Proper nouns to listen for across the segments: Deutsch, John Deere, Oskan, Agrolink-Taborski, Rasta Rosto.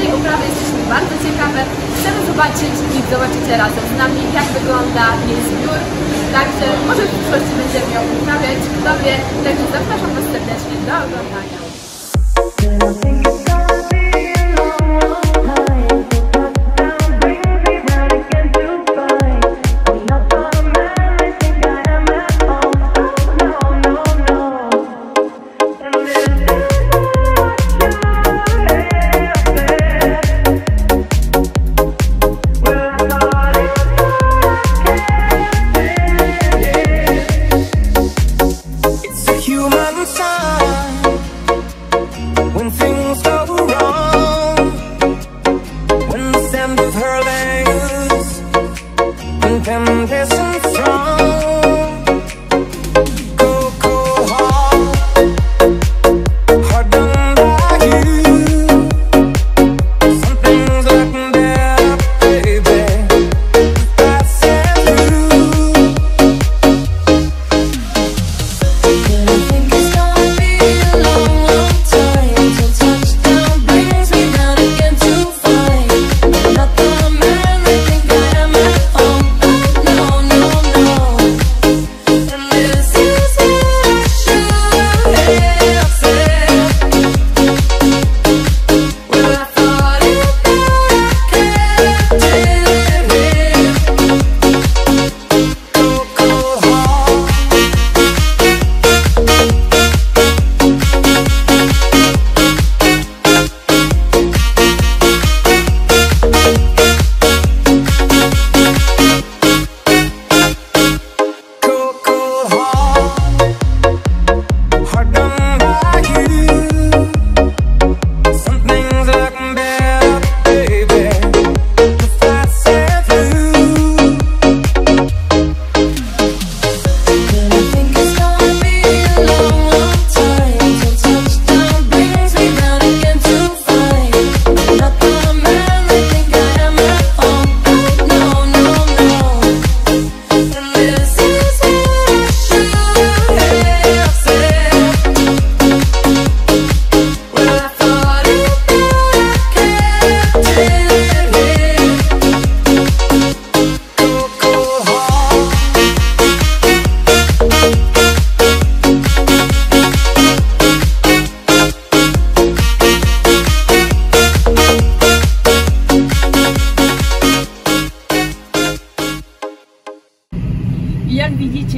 tej uprawy jesteśmy bardzo ciekawe. Chcemy zobaczyć i zobaczycie razem z nami, jak wygląda jej zbiór. Także może w przyszłości będziemy ją uprawiać w domu. Także zapraszam Was serdecznie do oglądania.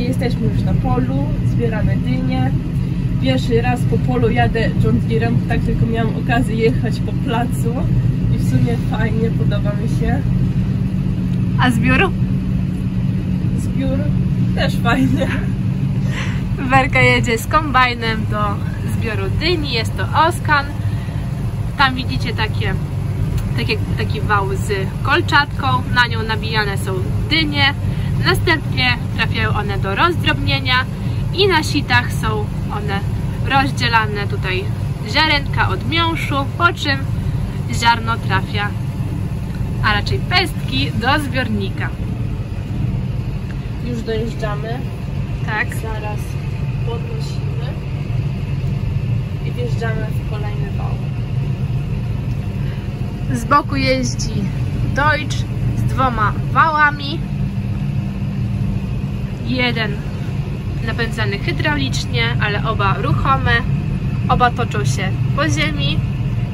Jesteśmy już na polu, zbieramy dynię. Pierwszy raz po polu jadę John Deerem, tak tylko miałam okazję jechać po placu i w sumie fajnie, podoba mi się. A zbiór? Zbiór też fajny. Werka jedzie z kombajnem do zbioru dyni, jest to Oskan. Tam widzicie taki wał z kolczatką, na nią nabijane są dynie. Następnie trafiają one do rozdrobnienia i na sitach są one rozdzielane, tutaj ziarenka od miąższu, po czym ziarno trafia, a raczej pestki, do zbiornika. Już dojeżdżamy, tak. Zaraz podnosimy i wjeżdżamy w kolejny wał. Z boku jeździ Deutsch z dwoma wałami. Jeden napędzany hydraulicznie, ale oba ruchome, oba toczą się po ziemi.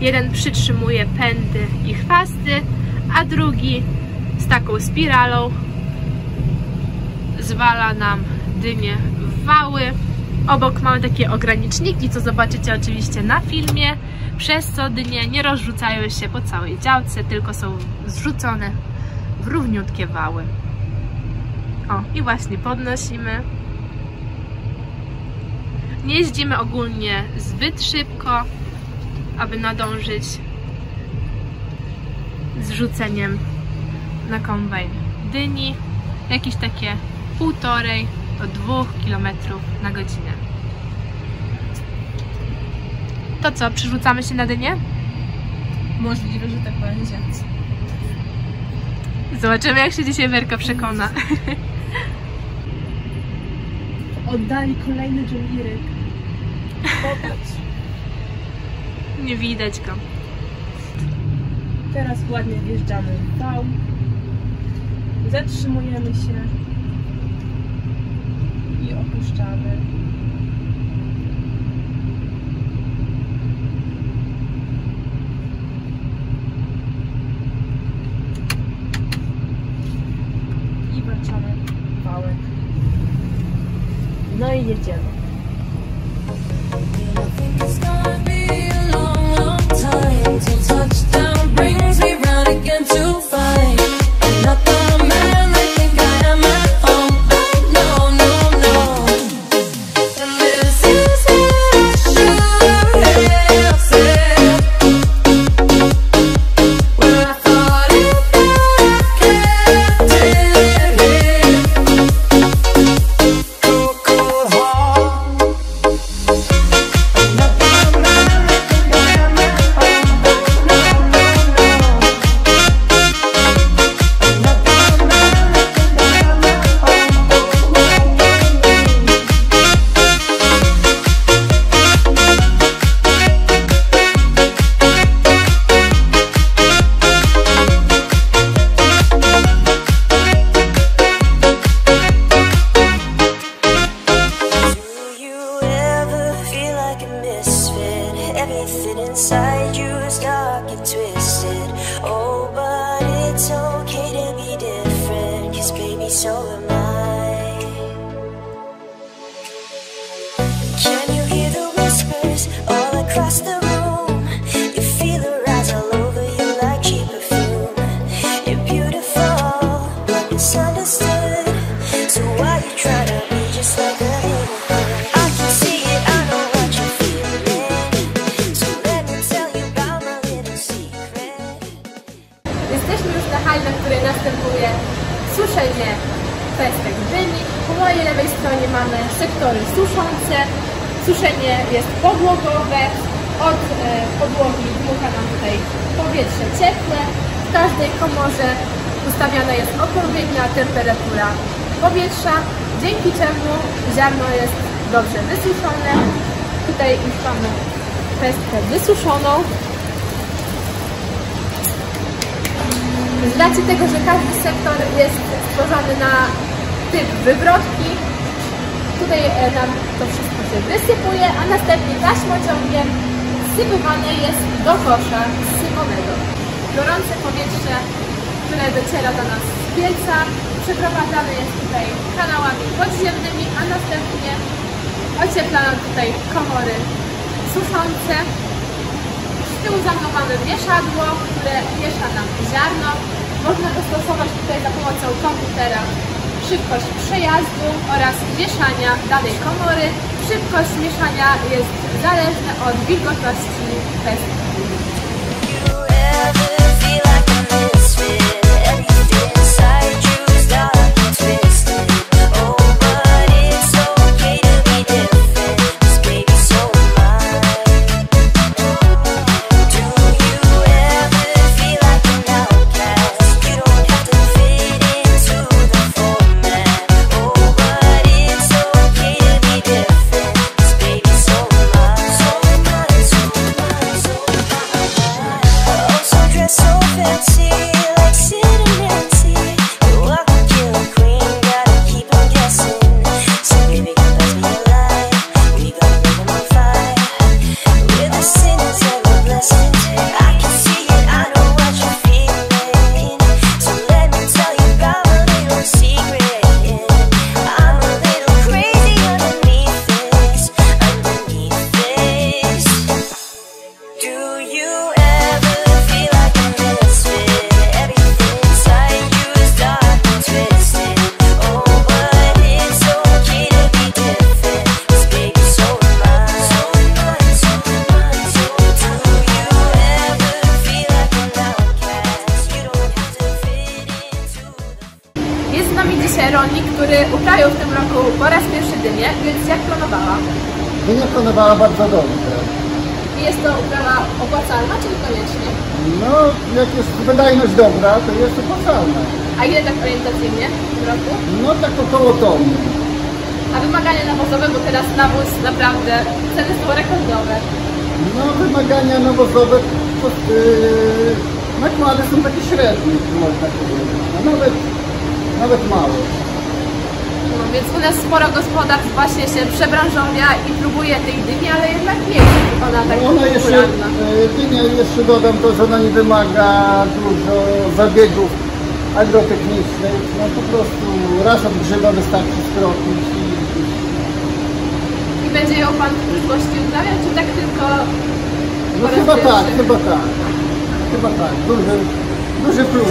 Jeden przytrzymuje pędy i chwasty, a drugi z taką spiralą zwala nam dynie w wały. Obok mamy takie ograniczniki, co zobaczycie oczywiście na filmie, przez co dynie nie rozrzucają się po całej działce, tylko są zrzucone w równiutkie wały. O, i właśnie podnosimy. Nie jeździmy ogólnie zbyt szybko, aby nadążyć z rzuceniem na kombajn dyni. Jakieś takie 1,5 do 2 km/h. To co, przerzucamy się na dynię? Możliwe, że tak będzie. Zobaczymy, jak się dzisiaj Werka przekona. Oddali kolejny John Deerek. Popatrz. Nie widać go. Teraz ładnie wjeżdżamy w wał. Zatrzymujemy się i opuszczamy. I włączamy wałek. No i jedziemy. Jesteśmy już na hali, na której następuje suszenie pestek dyni. Po mojej lewej stronie mamy sektory suszące. Suszenie jest podłogowe. Od podłogi dmucha nam tutaj powietrze ciepłe. W każdej komorze ustawiana jest odpowiednia temperatura powietrza, dzięki czemu ziarno jest dobrze wysuszone. Tutaj już mamy pestkę wysuszoną. Z racji tego, że każdy sektor jest stworzony na typ wywrotki, tutaj nam to wszystko się wysypuje, a następnie taśmociągiem sypywane jest do kosza sypowego. Gorące powietrze, które dociera do nas z pieca, przeprowadzane jest tutaj kanałami podziemnymi, a następnie ocieplano tutaj komory suszące. Z tyłu za mną mamy mieszadło, które miesza nam ziarno. Można dostosować tutaj za pomocą komputera szybkość przejazdu oraz mieszania danej komory. Szybkość mieszania jest zależna od wilgotności pestki. Rolnik, który uprawiał w tym roku po raz pierwszy dynię, więc jak planowała? Dynię planowała bardzo dobrze. I jest to uprawa opłacalna, czy niekoniecznie? No, jak jest wydajność dobra, to jest opłacalna. A ile tak orientacyjnie w tym roku? No tak około tonu. A wymagania nawozowe, bo teraz nawóz naprawdę ceny są rekordowe. No wymagania nawozowe Nakłady są takie średnie, można powiedzieć, a nawet małe. No, więc u nas sporo gospodarstw właśnie się przebranżowia i próbuje tej dyni, ale jednak nie jest ona tak popularna. Dynia, jeszcze dodam to, że ona nie wymaga dużo zabiegów agrotechnicznych. No po prostu raz od grzyba wystarczy skropić. I będzie ją Pan w przyszłości uprawiał, czy tak tylko? No chyba tak, chyba tak. Chyba tak, duży plus.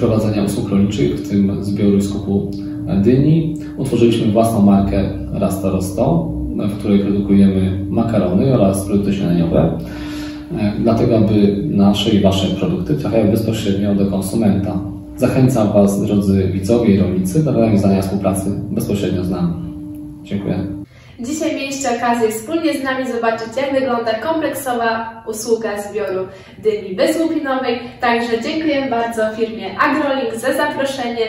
Prowadzenia usług rolniczych, w tym zbioru i skupu dyni. Utworzyliśmy własną markę Rasta Rosto, w której produkujemy makarony oraz produkty śniadaniowe, dlatego aby nasze i Wasze produkty trafiały bezpośrednio do konsumenta. Zachęcam Was, drodzy widzowie i rolnicy, do nawiązania współpracy bezpośrednio z nami. Dziękuję. Dzisiaj mieliście okazję wspólnie z nami zobaczyć, jak wygląda kompleksowa usługa zbioru dyni bezłupinowej. Także dziękuję bardzo firmie Agrolink za zaproszenie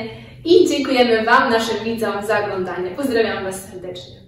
i dziękujemy Wam, naszym widzom, za oglądanie. Pozdrawiam Was serdecznie.